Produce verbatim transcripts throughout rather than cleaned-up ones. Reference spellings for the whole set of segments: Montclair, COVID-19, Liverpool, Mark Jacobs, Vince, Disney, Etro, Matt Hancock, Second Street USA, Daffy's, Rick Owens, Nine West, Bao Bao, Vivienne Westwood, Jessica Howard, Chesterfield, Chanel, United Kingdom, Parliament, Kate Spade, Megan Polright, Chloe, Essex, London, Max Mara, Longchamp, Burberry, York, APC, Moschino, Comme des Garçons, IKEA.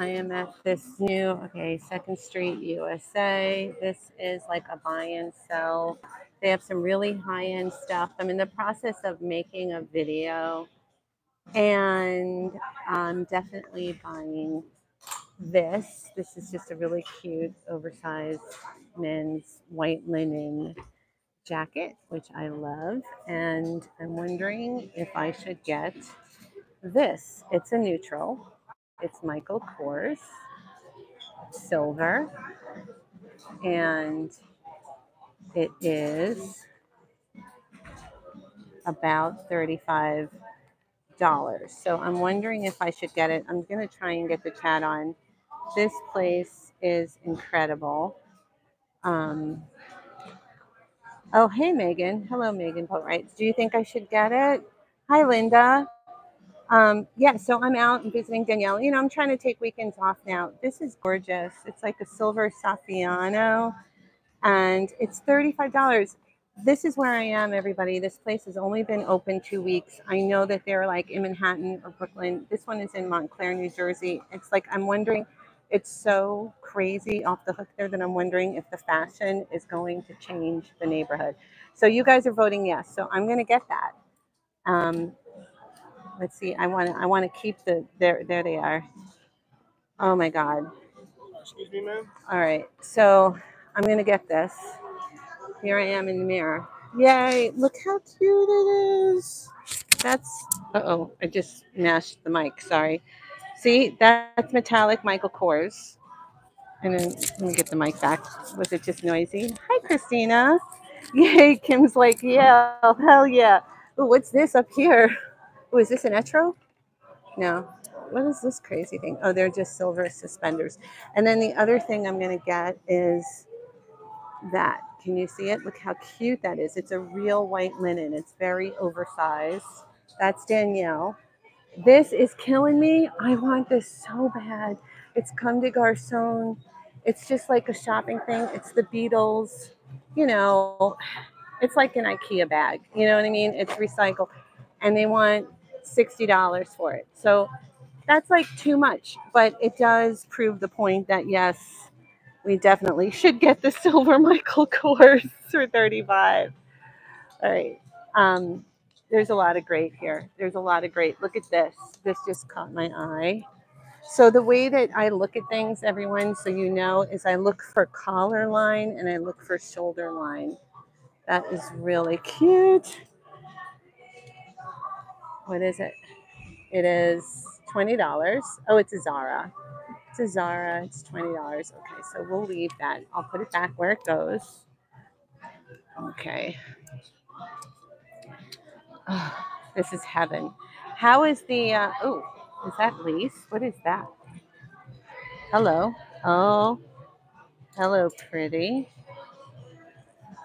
I am at this new, okay, Second Street U S A. This is like a buy and sell. They have some really high-end stuff. I'm in the process of making a video, and I'm definitely buying this. This is just a really cute, oversized men's white linen jacket, which I love. And I'm wondering if I should get this. It's a neutral. It's Michael Kors, silver, and it is about thirty-five dollars. So I'm wondering if I should get it. I'm going to try and get the chat on. This place is incredible. Um, oh, hey, Megan. Hello, Megan Polright. Do you think I should get it? Hi, Linda. Um, yeah, so I'm out and visiting Danielle. You know, I'm trying to take weekends off now. This is gorgeous. It's like a silver Saffiano, and it's thirty-five dollars. This is where I am, everybody. This place has only been open two weeks. I know that they're like in Manhattan or Brooklyn. This one is in Montclair, New Jersey. It's like, I'm wondering, it's so crazy off the hook there that I'm wondering if the fashion is going to change the neighborhood. So you guys are voting yes. So I'm going to get that. Um, Let's see. I want to. I want to keep the. There. There they are. Oh my God. Excuse me, ma'am. All right. So I'm gonna get this. Here I am in the mirror. Yay! Look how cute it is. That's. Uh oh. I just mashed the mic. Sorry. See, that's metallic Michael Kors. And then let me get the mic back. Was it just noisy? Hi, Christina. Yay! Kim's like, yeah, hell yeah. Ooh, what's this up here? Oh, is this an etro? No. What is this crazy thing? Oh, they're just silver suspenders. And then the other thing I'm going to get is that. Can you see it? Look how cute that is. It's a real white linen. It's very oversized. That's Danielle. This is killing me. I want this so bad. It's Comme des Garçons. It's just like a shopping thing. It's the Beatles. You know, it's like an IKEA bag. You know what I mean? It's recycled. And they want sixty dollars for it. So that's like too much, but it does prove the point that yes, we definitely should get the silver Michael Kors for thirty-five dollars. All right. Um, there's a lot of great here. There's a lot of great. Look at this. This just caught my eye. So the way that I look at things, everyone, so you know, is I look for collar line and I look for shoulder line. That is really cute. What is it? It is twenty dollars. Oh, it's a Zara. It's a Zara. It's twenty dollars. Okay, so we'll leave that. I'll put it back where it goes. Okay. Oh, this is heaven. How is the, uh, oh, is that Lise? What is that? Hello. Oh, hello, pretty.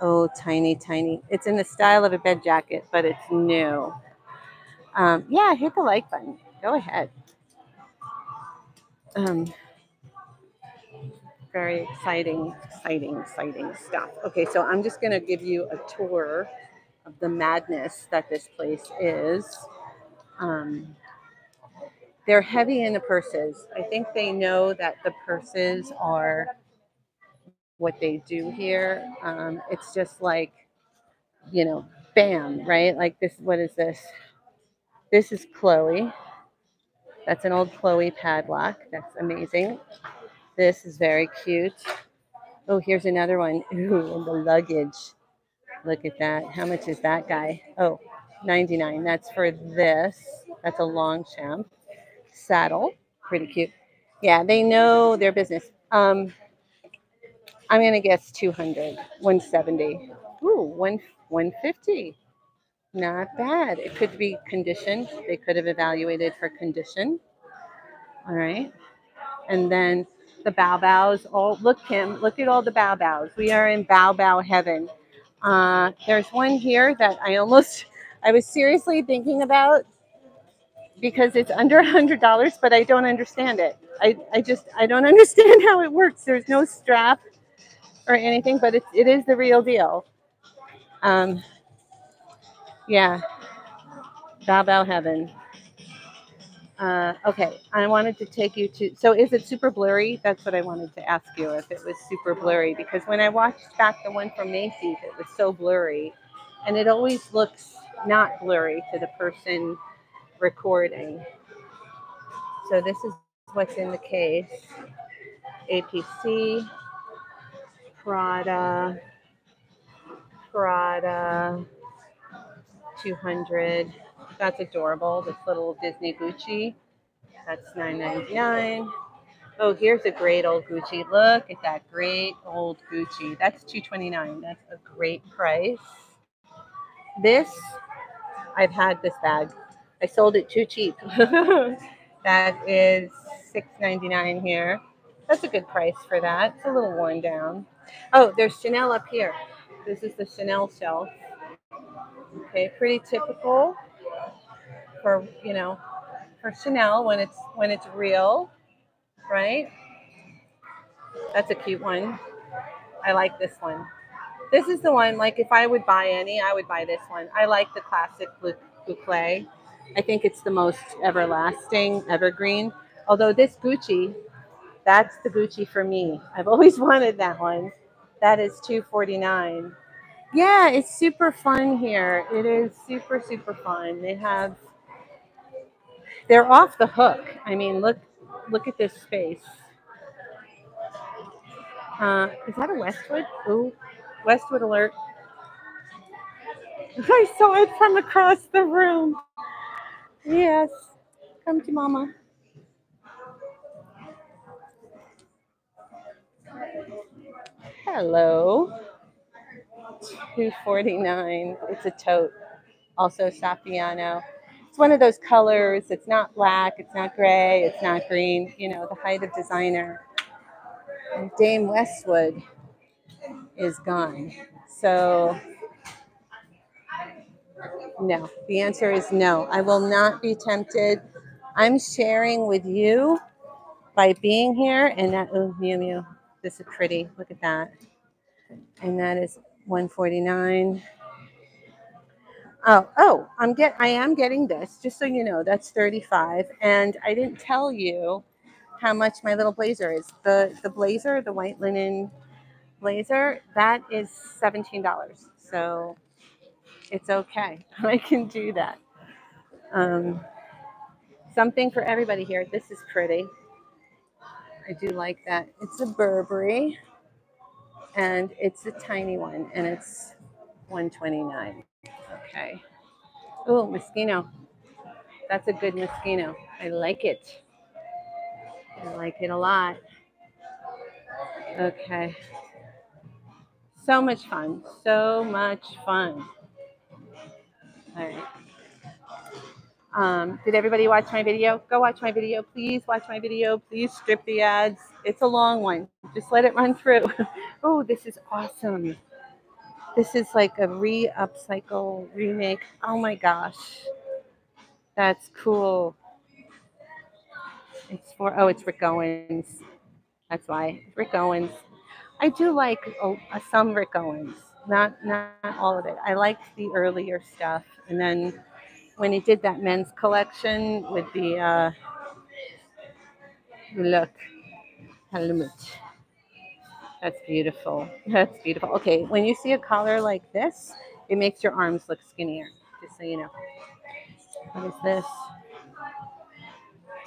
Oh, tiny, tiny. It's in the style of a bed jacket, but it's new. Um, yeah, hit the like button. Go ahead. Um, very exciting, exciting, exciting stuff. Okay, so I'm just going to give you a tour of the madness that this place is. Um, they're heavy in the purses. I think they know that the purses are what they do here. Um, it's just like, you know, bam, right? Like this, what is this? This is Chloe. That's an old Chloe padlock. That's amazing. This is very cute. Oh, here's another one. Ooh, and the luggage. Look at that. How much is that guy? Oh, ninety-nine dollars. That's for this. That's a Longchamp saddle. Pretty cute. Yeah, they know their business. Um, I'm going to guess two hundred dollars, one hundred seventy dollars. Ooh, one hundred fifty dollars. Not bad. It could be condition. They could have evaluated for condition. All right. And then the Bao Bao's. All, look, Kim, look at all the Bao Bao's. We are in Bao Bao heaven. Uh, there's one here that I almost, I was seriously thinking about because it's under one hundred dollars, but I don't understand it. I, I just, I don't understand how it works. There's no strap or anything, but it, it is the real deal. Um, Yeah, Bao Bao heaven. Uh, okay, I wanted to take you to, so is it super blurry? That's what I wanted to ask you, if it was super blurry, because when I watched back the one from Macy's, it was so blurry, and it always looks not blurry to the person recording. So this is what's in the case. A P C, Prada, Prada, two hundred. That's adorable. This little Disney Gucci. That's nine ninety-nine. Oh, here's a great old Gucci. Look at that great old Gucci. That's two twenty-nine. That's a great price. This, I've had this bag. I sold it too cheap. That is six ninety-nine here. That's a good price for that. It's a little worn down. Oh, there's Chanel up here. This is the Chanel shelf. Okay, pretty typical for, you know, for Chanel when it's when it's real, right? That's a cute one. I like this one. This is the one, like, if I would buy any, I would buy this one. I like the classic boucle. I think it's the most everlasting, evergreen. Although this Gucci, that's the Gucci for me. I've always wanted that one. That is two forty-nine. Yeah, it's super fun here. It is super, super fun. They have, they're off the hook. I mean, look, look at this space. Uh, is that a Westwood? Ooh, Westwood alert. I saw it from across the room. Yes, come to Mama. Hello. two forty-nine. It's a tote. Also Saffiano. It's one of those colors. It's not black. It's not gray. It's not green. You know, the height of designer. And Dame Westwood is gone. So, no. The answer is no. I will not be tempted. I'm sharing with you by being here. And that, oh, Mew Mew. This is pretty. Look at that. And that is one forty-nine. Oh, oh, I'm get I am getting this, just so you know, that's thirty-five. And I didn't tell you how much my little blazer is. The the blazer, the white linen blazer, that is seventeen dollars. So it's okay. I can do that. Um something for everybody here. This is pretty. I do like that. It's a Burberry, and it's a tiny one, and it's one twenty-nine. Okay. Oh, Moschino. That's a good Moschino. I like it. I like it a lot. Okay. So much fun. So much fun. All right. Um, did everybody watch my video? Go watch my video. Please watch my video. Please strip the ads. It's a long one. Just let it run through. Oh, this is awesome. This is like a re-upcycle remake. Oh my gosh. That's cool. It's for, oh, it's Rick Owens. That's why. Rick Owens. I do like oh, some Rick Owens. Not, not all of it. I liked the earlier stuff. And then when he did that men's collection with the uh, look, helmet. That's beautiful. That's beautiful. Okay, when you see a collar like this, it makes your arms look skinnier, just so you know. What is this?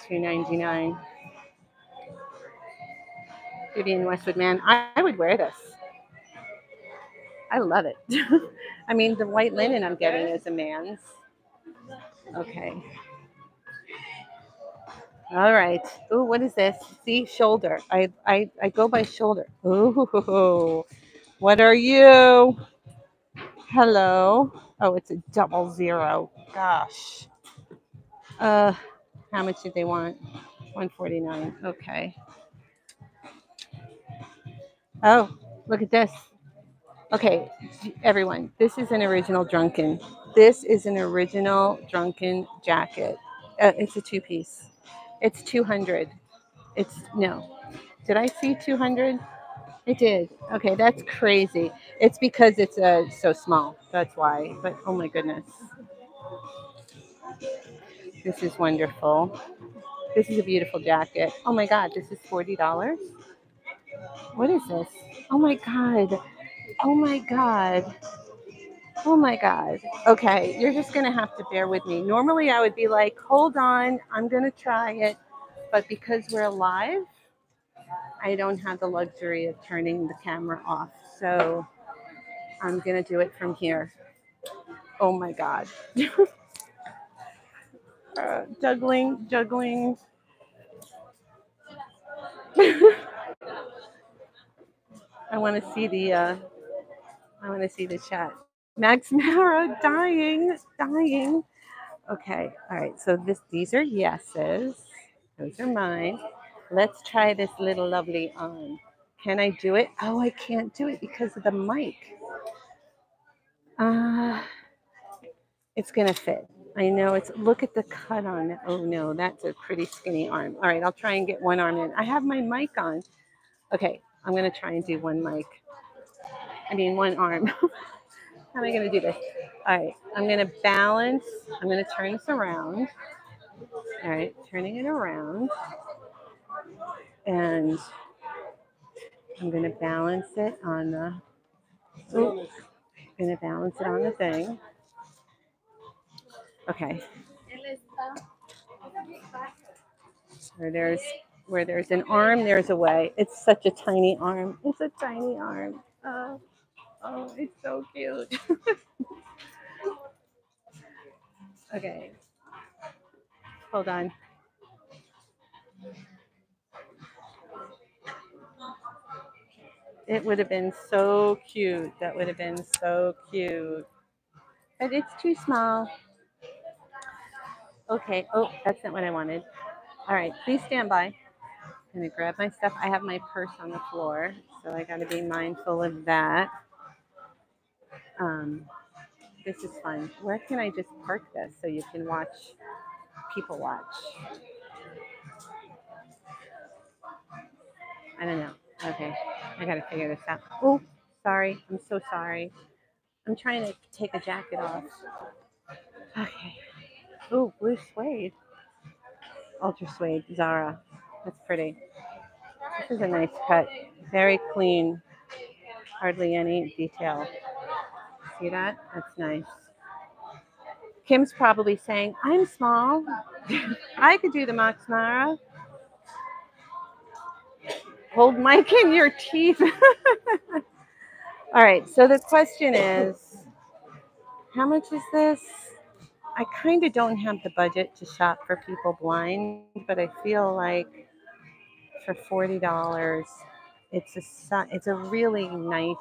two ninety-nine. Vivienne Westwood, man, I, I would wear this. I love it. I mean, the white linen I'm getting is a man's. Okay. All right. Oh, what is this? See, shoulder. I I I go by shoulder. Ooh, what are you? Hello. Oh, it's a double zero. Gosh. Uh, how much did they want? one forty-nine. Okay. Oh, look at this. Okay, everyone. This is an original Drunken. This is an original Drunken jacket. Uh, it's a two-piece. It's two hundred. It's, no. Did I see two hundred? I did. Okay, that's crazy. It's because it's uh, so small. That's why. But, oh, my goodness. This is wonderful. This is a beautiful jacket. Oh my God, this is forty dollars. What is this? Oh my God. Oh my God. Oh my God. Okay, you're just going to have to bear with me. Normally I would be like, hold on, I'm going to try it. But because we're live, I don't have the luxury of turning the camera off. So I'm going to do it from here. Oh my God. Uh, juggling, juggling. I want to see the, uh, I want to see the chat. Max Mara, dying, dying. Okay, all right. So this, these are yeses. Those are mine. Let's try this little lovely on. Can I do it? Oh, I can't do it because of the mic. Uh, it's gonna fit. I know it's, look at the cut on it. Oh no, that's a pretty skinny arm. All right, I'll try and get one arm in. I have my mic on. Okay, I'm gonna try and do one mic. I mean, one arm. How am I gonna do this? All right, I'm gonna balance. I'm gonna turn this around. All right, turning it around. And I'm gonna balance it on the, oops, I'm gonna balance it on the thing. Okay. Where there's where there's an arm, there's a way. It's such a tiny arm. It's a tiny arm. Oh, oh it's so cute. Okay. Hold on. It would have been so cute. That would have been so cute. But it's too small. Okay. Oh, that's not what I wanted. All right. Please stand by. I'm going to grab my stuff. I have my purse on the floor, so I got to be mindful of that. Um, this is fun. Where can I just park this so you can watch, people watch? I don't know. Okay. I got to figure this out. Oh, sorry. I'm so sorry. I'm trying to take a jacket off. Okay. Oh, blue suede. Ultra suede. Zara. That's pretty. This is a nice cut. Very clean. Hardly any detail. See that? That's nice. Kim's probably saying, I'm small. I could do the Max Mara. Hold mic in your teeth. All right. So the question is, how much is this? I kind of don't have the budget to shop for people blind, but I feel like for forty dollars, it's a, it's a really nice,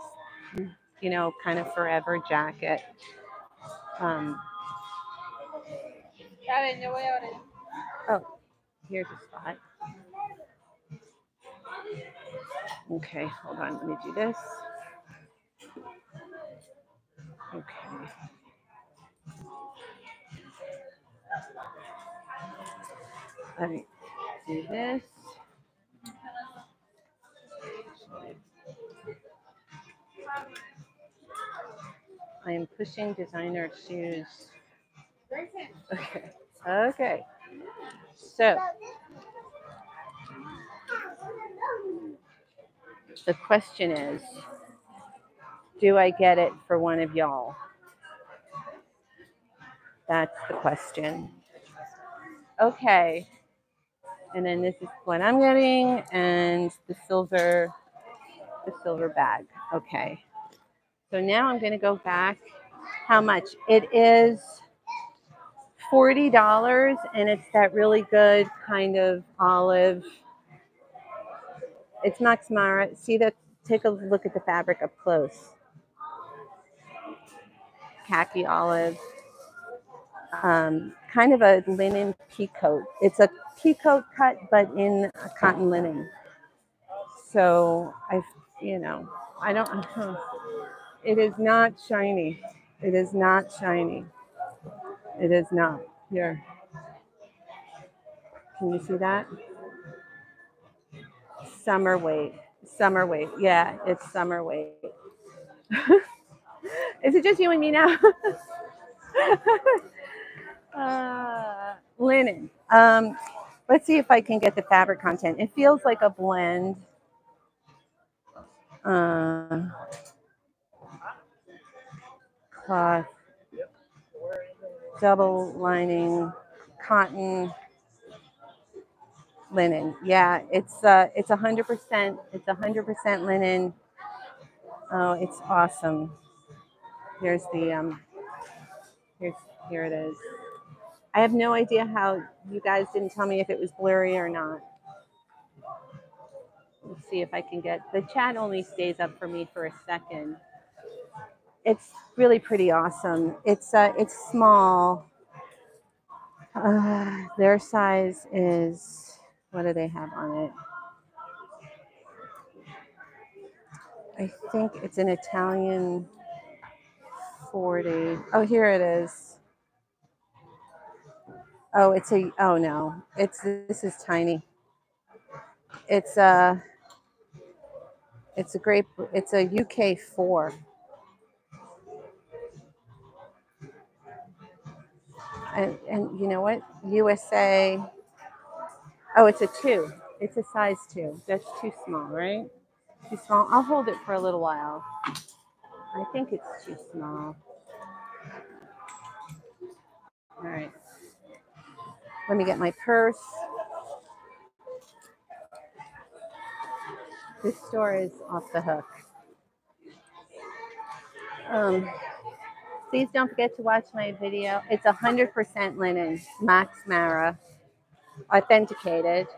you know, kind of forever jacket. Um, oh, here's a spot. Okay, hold on. Let me do this. Okay. All right, do this. I am pushing designer shoes. Okay, okay. So the question is, do I get it for one of y'all? That's the question. Okay. And then this is what I'm getting, and the silver, the silver bag. Okay. So now I'm going to go back. How much? It is forty dollars, and it's that really good kind of olive. It's Max Mara. See that? Take a look at the fabric up close. Khaki olive. Um, kind of a linen peacoat. It's a peacoat cut, but in a cotton linen. So I, you know, I don't, uh-huh. It is not shiny. It is not shiny. It is not. Here. Can you see that? Summer weight. Summer weight. Yeah, it's summer weight. Is it just you and me now? Uh, linen. Um, let's see if I can get the fabric content. It feels like a blend. Uh, cloth, double lining, cotton, linen. Yeah, it's uh, it's a hundred percent. It's a hundred percent linen. Oh, it's awesome. Here's the um. Here's here it is. I have no idea how you guys didn't tell me if it was blurry or not. Let's see if I can get the chat only stays up for me for a second. It's really pretty awesome. It's uh, it's small. Uh, their size is, what do they have on it? I think it's an Italian forty. Oh, here it is. Oh, it's a, oh no, it's, this is tiny. It's a, it's a great, it's a U K four. And, and you know what, U S A, oh, it's a two. It's a size two. That's too small, right? Too small. I'll hold it for a little while. I think it's too small. All right. Let me get my purse. This store is off the hook. Um, please don't forget to watch my video. It's one hundred percent linen, Max Mara, authenticated,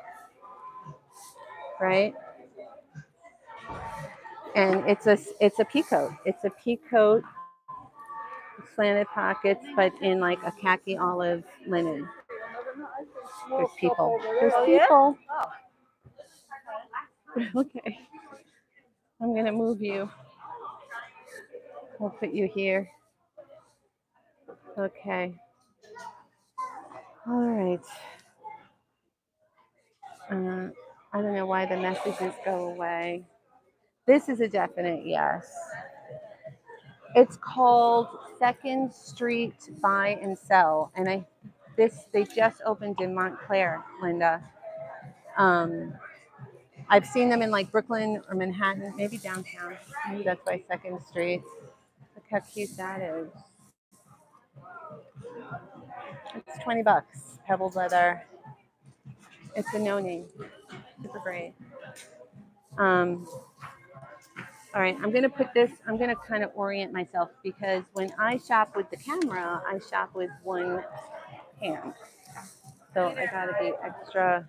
right? And it's a it's a peacoat. It's a peacoat, slanted pockets, but in like a khaki olive linen. There's people. There's people. Okay. I'm going to move you. We'll put you here. Okay. All right. Uh, I don't know why the messages go away. This is a definite yes. It's called Second Street Buy and Sell. And I, this, they just opened in Montclair, Linda. Um, I've seen them in like Brooklyn or Manhattan, maybe downtown. Maybe that's why Second Street. Look how cute that is. It's twenty bucks, pebbled leather. It's a no name. Super great. Um, all right, I'm gonna put this, I'm gonna kind of orient myself because when I shop with the camera, I shop with one hand. So I gotta be extra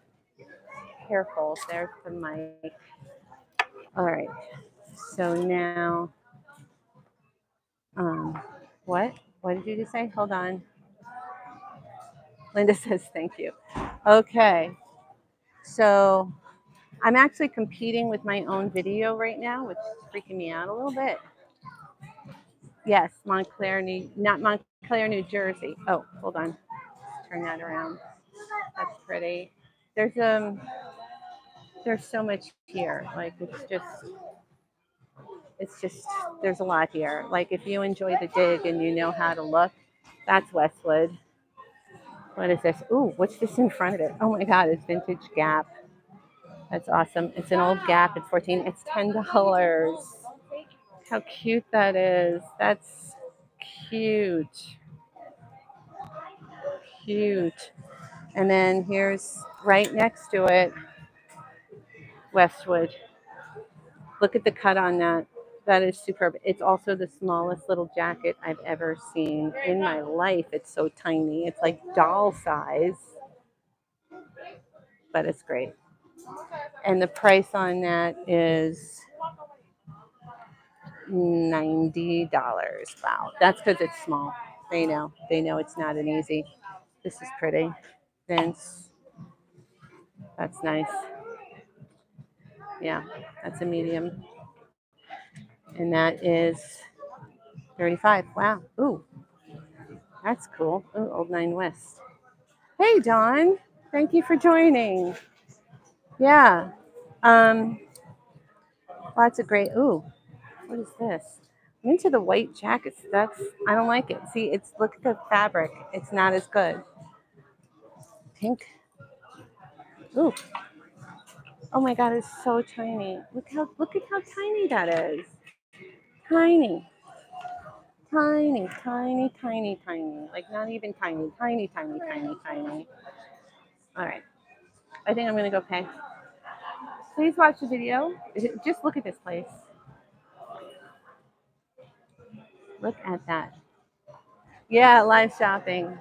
careful. There's the mic. All right. So now, um, what? What did you just say? Hold on. Linda says thank you. Okay. So I'm actually competing with my own video right now, which is freaking me out a little bit. Yes, Montclair, New, not Montclair, New Jersey. Oh, hold on. Let's turn that around. That's pretty. There's um, there's so much here. Like it's just, it's just there's a lot here. Like if you enjoy the dig and you know how to look, that's Westwood. What is this? Ooh, what's this in front of it? Oh my God, it's vintage Gap. That's awesome. It's an old Gap. It's fourteen. It's ten dollars. How cute that is. That's cute. Cute. And then here's right next to it, Westwood. Look at the cut on that. That is superb. It's also the smallest little jacket I've ever seen in my life. It's so tiny. It's like doll size, but it's great. And the price on that is ninety dollars. Wow. That's because it's small. They know. They know it's not an easy. This is pretty. Vince. That's nice. Yeah, that's a medium. And that is thirty-five. Wow. Ooh. That's cool. Ooh, old Nine West. Hey, Dawn. Thank you for joining. Yeah. Um, lots of great. Ooh, what is this? I'm into the white jackets. That's, I don't like it. See, it's, look at the fabric. It's not as good. pink. Ooh. Oh my God, it's so tiny. Look how, look at how tiny that is. Tiny. Tiny, tiny, tiny, tiny. Like not even tiny, tiny, tiny, tiny, tiny. All right. I think I'm gonna go pay. Please watch the video. Just look at this place. Look at that. Yeah, live shopping.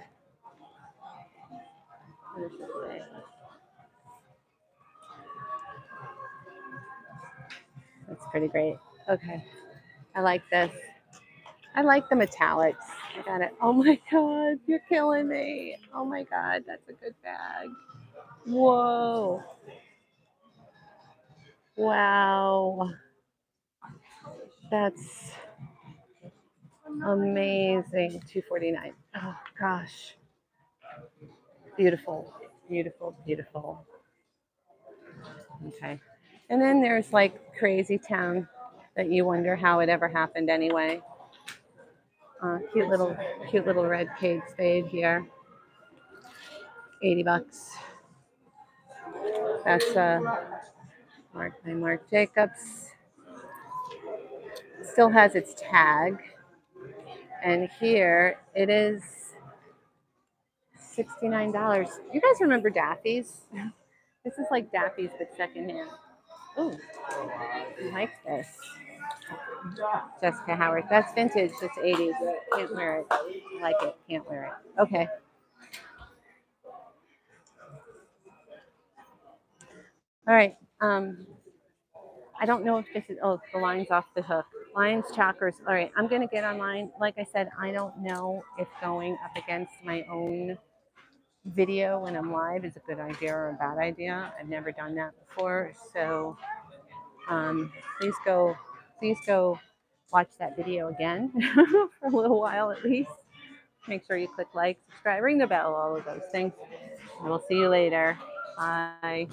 That's pretty great. Okay. I like this. I like the metallics. I got it. Oh my God, you're killing me. Oh my God, that's a good bag. Whoa. Wow. That's amazing. two forty-nine. Oh gosh. Beautiful, beautiful, beautiful. Okay. And then there's like crazy town that you wonder how it ever happened anyway. Uh, cute little, cute little red Kate Spade here. eighty bucks. That's a Mark by Mark Jacobs. Still has its tag. And here it is sixty-nine dollars. You guys remember Daffy's? This is like Daffy's but secondhand. Ooh, I like this. Jessica Howard. That's vintage. That's eighties. Can't wear it. I like it. Can't wear it. Okay. All right. Um, I don't know if this is. Oh, the line's off the hook. Lion's Chakras. All right. I'm going to get online. Like I said, I don't know if going up against my own video when I'm live is a good idea or a bad idea. I've never done that before. So um, please go. Please go watch that video again for a little while at least. Make sure you click like, subscribe, ring the bell, all of those things. I will see you later. Bye.